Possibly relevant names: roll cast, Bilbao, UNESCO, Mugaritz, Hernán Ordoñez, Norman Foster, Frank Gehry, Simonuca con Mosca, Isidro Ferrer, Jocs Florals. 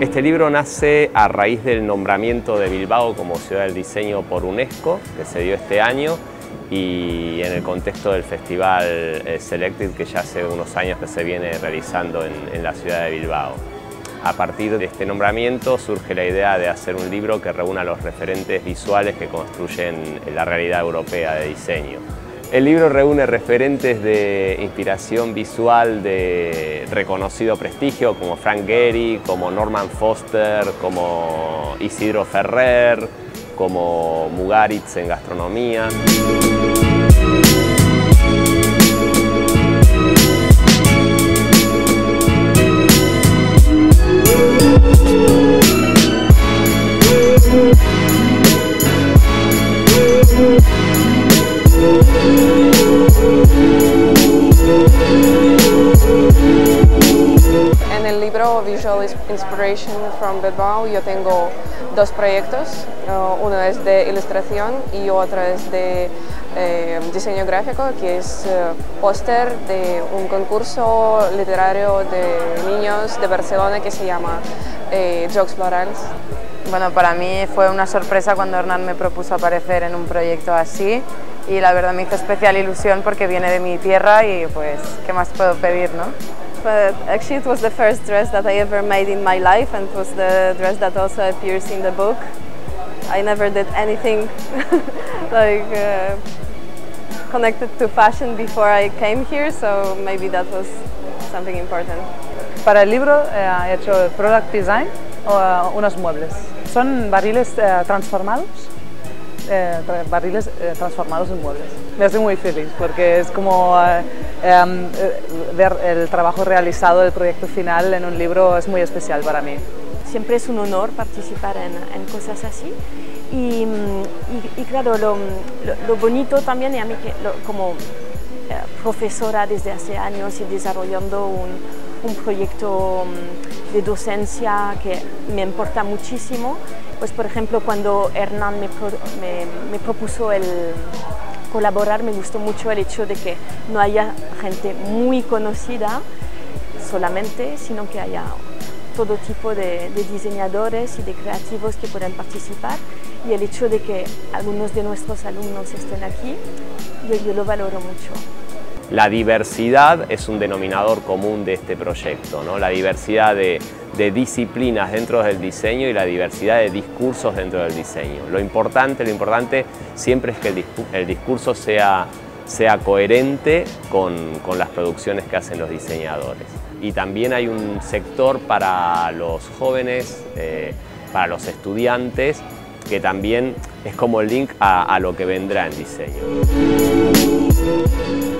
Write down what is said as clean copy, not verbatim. Este libro nace a raíz del nombramiento de Bilbao como Ciudad del Diseño por UNESCO, que se dio este año, y en el contexto del Festival Selected, que ya hace unos años que se viene realizando en la ciudad de Bilbao. A partir de este nombramiento surge la idea de hacer un libro que reúna los referentes visuales que construyen la realidad europea de diseño. El libro reúne referentes de inspiración visual de reconocido prestigio como Frank Gehry, como Norman Foster, como Isidro Ferrer, como Mugaritz en gastronomía. En el libro Visual Inspiration from Bilbao yo tengo dos proyectos, uno es de ilustración y otro es de diseño gráfico, que es póster de un concurso literario de niños de Barcelona que se llama Jocs Florals. Bueno, para mí fue una sorpresa cuando Hernán me propuso aparecer en un proyecto así y la verdad me hizo especial ilusión porque viene de mi tierra y pues qué más puedo pedir, ¿no? But actually it was the first dress that I ever made in my life and it was the dress that also appears in the book. I never did anything like connected to fashion before I came here, so maybe that was something important. Para el libro he hecho product design, unos muebles. Son barriles transformados. Barriles transformados en muebles. Me hace muy feliz porque es como ver el trabajo realizado del proyecto final en un libro es muy especial para mí. Siempre es un honor participar en cosas así y claro, lo bonito también, y a mí que, como profesora desde hace años y desarrollando un proyecto de docencia que me importa muchísimo, pues por ejemplo cuando Hernán me propuso el colaborar me gustó mucho el hecho de que no haya gente muy conocida solamente, sino que haya todo tipo de diseñadores y de creativos que puedan participar y el hecho de que algunos de nuestros alumnos estén aquí, yo lo valoro mucho. La diversidad es un denominador común de este proyecto, ¿no? La diversidad de disciplinas dentro del diseño y la diversidad de discursos dentro del diseño. Lo importante siempre es que el discurso sea coherente con las producciones que hacen los diseñadores. Y también hay un sector para los jóvenes, para los estudiantes, que también es como el link a lo que vendrá en diseño.